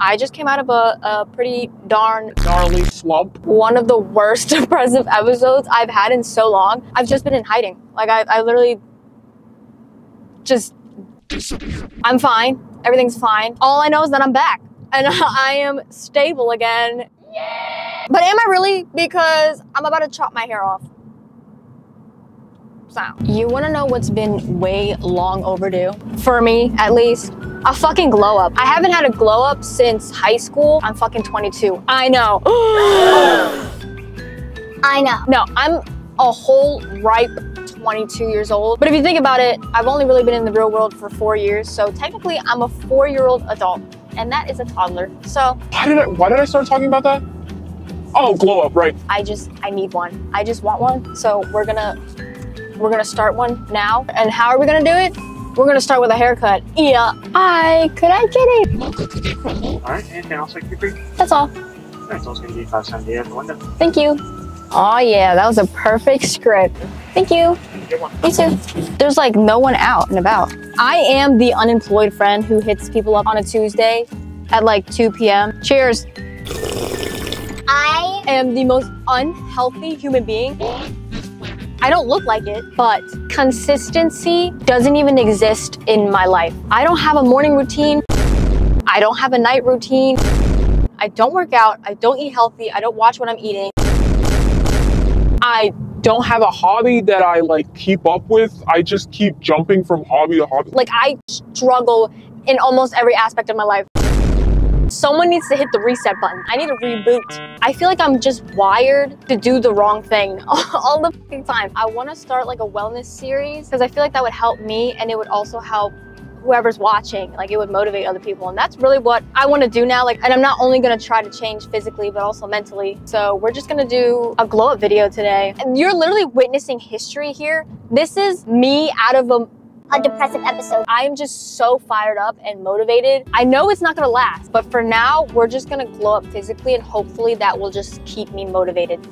I just came out of a pretty darn gnarly slump. One of the worst depressive episodes I've had in so long. I've just been in hiding. Like I literally just disappeared. I'm fine. Everything's fine. All I know is that I'm back and I am stable again. Yeah. But am I really? Because I'm about to chop my hair off. So you want to know what's been way long overdue? For me, at least. A fucking glow up. I haven't had a glow up since high school. I'm fucking 22. I know. I know. No, I'm a whole ripe 22 years old. But if you think about it, I've only really been in the real world for 4 years. So technically I'm a 4-year-old adult and that is a toddler. So why did I start talking about that? Oh, glow up, right. I need one. I just want one. So we're gonna start one now. And how are we gonna do it? We're gonna start with a haircut. Yeah, could I get it? All right, anything else I could do? That's all. That's all it's gonna be. 570 at the window. Thank you. Oh yeah, that was a perfect script. Thank you. Good one. You too. There's like no one out and about. I am the unemployed friend who hits people up on a Tuesday at like 2 p.m. Cheers. I am the most unhealthy human being. I don't look like it, but consistency doesn't even exist in my life. I don't have a morning routine. I don't have a night routine. I don't work out. I don't eat healthy. I don't watch what I'm eating. I don't have a hobby that I like keep up with. I just keep jumping from hobby to hobby. Like I struggle in almost every aspect of my life. Someone needs to hit the reset button. I need to reboot. I feel like I'm just wired to do the wrong thing all the fucking time. I want to start like a wellness series because I feel like that would help me and it would also help whoever's watching. Like it would motivate other people. And that's really what I want to do now. Like, and I'm not only going to try to change physically, but also mentally. So we're just going to do a glow up video today. And you're literally witnessing history here. This is me out of a depressive episode. I am just so fired up and motivated. I know it's not gonna last, but for now, we're just gonna glow up physically and hopefully that will just keep me motivated.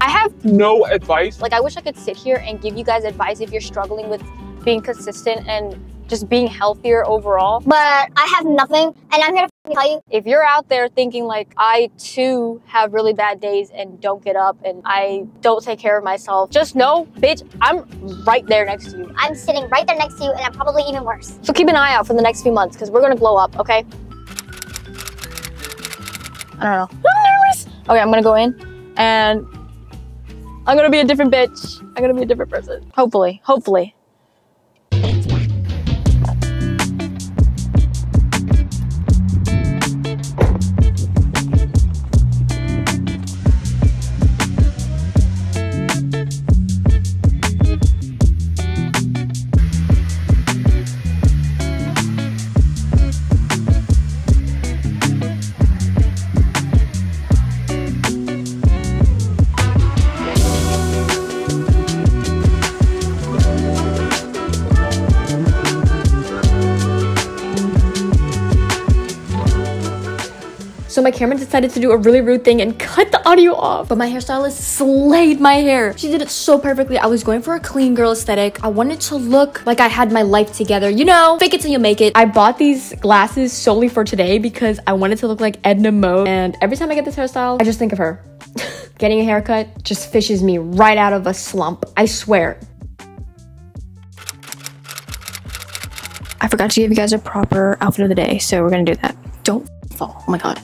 I have no advice. Like I wish I could sit here and give you guys advice if you're struggling with being consistent and just being healthier overall. But I have nothing and I'm here to tell you. If you're out there thinking like, I too have really bad days and don't get up and I don't take care of myself, just know, bitch, I'm right there next to you. I'm sitting right there next to you and I'm probably even worse. So keep an eye out for the next few months because we're gonna glow up, okay? I don't know. Okay, I'm gonna go in and I'm gonna be a different bitch. I'm gonna be a different person. Hopefully, hopefully. So my camera decided to do a really rude thing and cut the audio off. But my hairstylist slayed my hair. She did it so perfectly. I was going for a clean girl aesthetic. I wanted to look like I had my life together. You know, fake it till you make it. I bought these glasses solely for today because I wanted to look like Edna Mode. And every time I get this hairstyle, I just think of her. Getting a haircut just fishes me right out of a slump. I swear. I forgot to give you guys a proper outfit of the day. So we're gonna do that. Don't fall. Oh my God.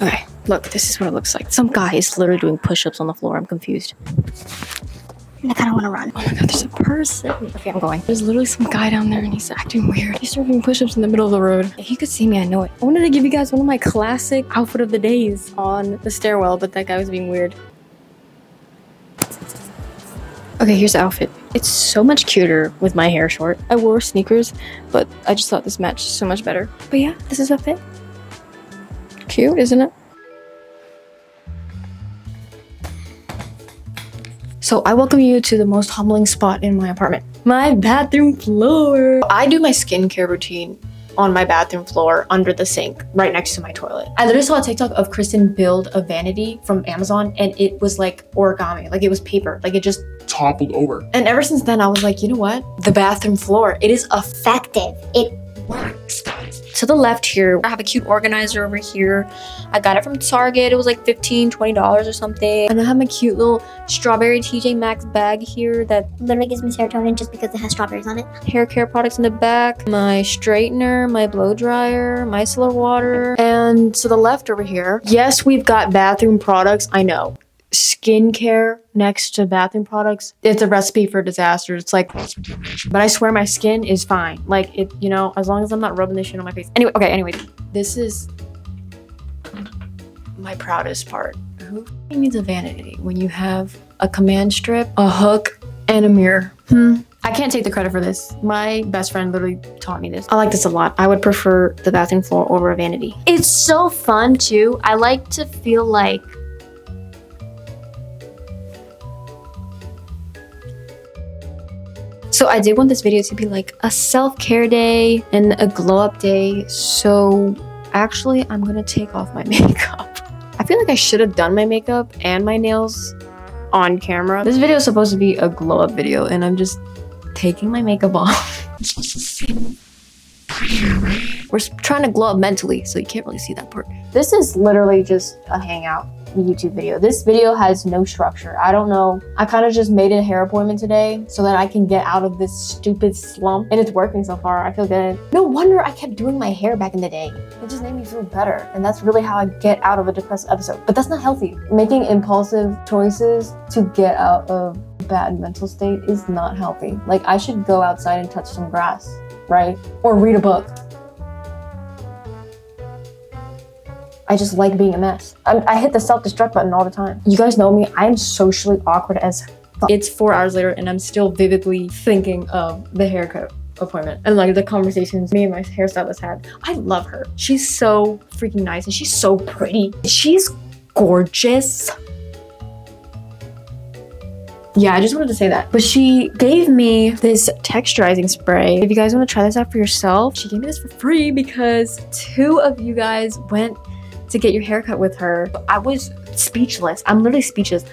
Okay, look, this is what it looks like. Some guy is literally doing push-ups on the floor. I'm confused. I kind of want to run. Oh my God, there's a person. Okay, I'm going. There's literally some guy down there and he's acting weird. He's doing push-ups in the middle of the road. If he could see me, I know it. I wanted to give you guys one of my classic outfit of the days on the stairwell, but that guy was being weird. Okay, here's the outfit. It's so much cuter with my hair short. I wore sneakers, but I just thought this matched so much better. But yeah, this is the fit. Cute, isn't it? So I welcome you to the most humbling spot in my apartment, my bathroom floor. I do my skincare routine on my bathroom floor under the sink right next to my toilet. I literally saw a TikTok of Kristen build a vanity from Amazon and it was like origami, like it was paper, like it just toppled over. And ever since then I was like, you know what? The bathroom floor, it is effective. It works, guys. to the left here, I have a cute organizer over here. I got it from Target. It was like $15, $20 or something. And I have my cute little strawberry TJ Maxx bag here that literally gives me serotonin just because it has strawberries on it. Hair care products in the back, my straightener, my blow dryer, micellar water. And to the left over here, yes, we've got bathroom products, I know. Skincare next to bathroom products, it's a recipe for disaster. It's like, but I swear my skin is fine, like, it, you know, as long as I'm not rubbing this shit on my face. Anyway, okay, anyway, this is my proudest part. Who needs a vanity when you have a command strip, a hook, and a mirror? I can't take the credit for this. My best friend literally taught me this. I like this a lot. I would prefer the bathroom floor over a vanity. It's so fun too. I like to feel like . So I did want this video to be like a self-care day and a glow-up day. So actually, I'm gonna take off my makeup. I feel like I should have done my makeup and my nails on camera. This video is supposed to be a glow-up video and I'm just taking my makeup off. We're trying to glow up mentally, so you can't really see that part. This is literally just a hangout YouTube video. This video has no structure. I don't know. I kind of just made a hair appointment today so that I can get out of this stupid slump, and it's working so far. I feel good. No wonder I kept doing my hair back in the day. It just made me feel better, and that's really how I get out of a depressed episode. But that's not healthy. Making impulsive choices to get out of a bad mental state is not healthy. Like, I should go outside and touch some grass, right? Or read a book. I just like being a mess. I hit the self-destruct button all the time. You guys know me, I am socially awkward as fuck. It's 4 hours later and I'm still vividly thinking of the haircut appointment and like the conversations me and my hairstylist had. I love her. She's so freaking nice and she's so pretty. She's gorgeous. Yeah, I just wanted to say that. But she gave me this texturizing spray. If you guys want to try this out for yourself, she gave me this for free because 2 of you guys went to get your haircut with her. I was speechless. I'm literally speechless.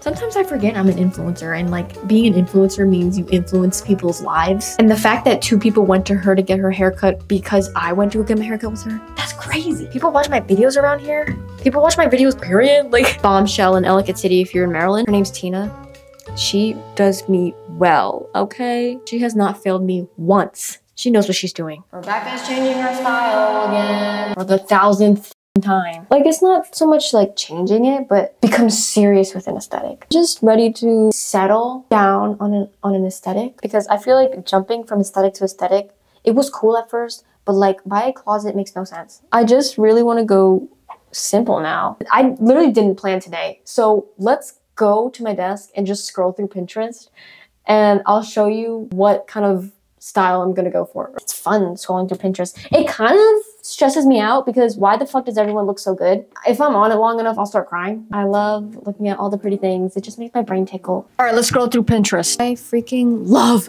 Sometimes I forget I'm an influencer, and like, being an influencer means you influence people's lives. And the fact that 2 people went to her to get her haircut because I went to get my haircut with her, that's crazy. People watch my videos around here. People watch my videos, period. Like, Bombshell in Ellicott City if you're in Maryland. Her name's Tina. She does me well, okay? She has not failed me once. She knows what she's doing. Rebecca's changing her style again. For the 1000th time. Like, it's not so much like changing it, but become serious with an aesthetic. Just ready to settle down on an aesthetic. Because I feel like jumping from aesthetic to aesthetic, it was cool at first, but like, buy a closet makes no sense. I just really want to go simple now. I literally didn't plan today. So let's go to my desk and just scroll through Pinterest. And I'll show you what kind of style I'm gonna go for. It's fun scrolling through Pinterest. It kind of stresses me out because why the fuck does everyone look so good? If I'm on it long enough, I'll start crying. I love looking at all the pretty things. It just makes my brain tickle. All right, let's scroll through Pinterest. I freaking love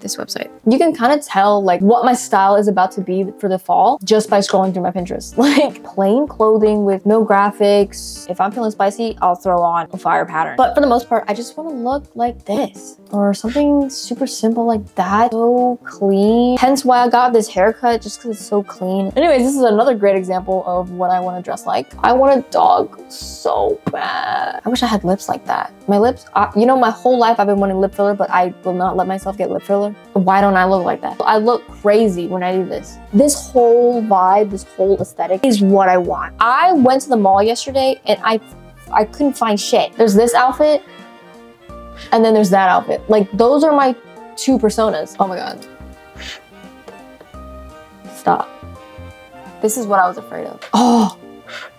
this website. You can kind of tell like what my style is about to be for the fall just by scrolling through my Pinterest. Like, plain clothing with no graphics. If I'm feeling spicy, I'll throw on a fire pattern. But for the most part, I just want to look like this or something super simple like that. So clean. Hence why I got this haircut, just because it's so clean. Anyways, this is another great example of what I want to dress like. I want a dog so bad. I wish I had lips like that. My lips, you know, my whole life I've been wanting lip filler, but I will not let myself get lip filler. Why don't I look like that? I look crazy when I do this. This whole vibe, this whole aesthetic is what I want. I went to the mall yesterday and I couldn't find shit. There's this outfit and then there's that outfit. Like, those are my 2 personas. Oh my God. Stop. This is what I was afraid of. Oh,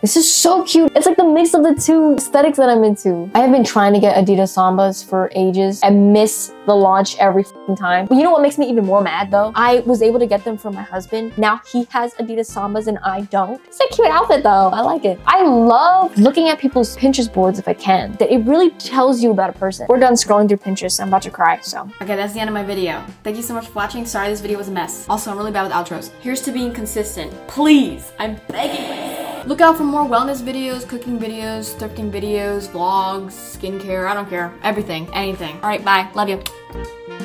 this is so cute. It's like the mix of the 2 aesthetics that I'm into. I have been trying to get Adidas Sambas for ages and miss the launch every fucking time. But you know what makes me even more mad though? I was able to get them from my husband. Now he has Adidas Sambas and I don't. It's a cute outfit though. I like it. I love looking at people's Pinterest boards if I can. That it really tells you about a person. We're done scrolling through Pinterest. I'm about to cry, so. Okay, that's the end of my video. Thank you so much for watching. Sorry this video was a mess. Also, I'm really bad with outros. Here's to being consistent. Please, I'm begging myself. Look out for more wellness videos, cooking videos, thrifting videos, vlogs, skincare, I don't care. Everything, anything. All right, bye. Love you.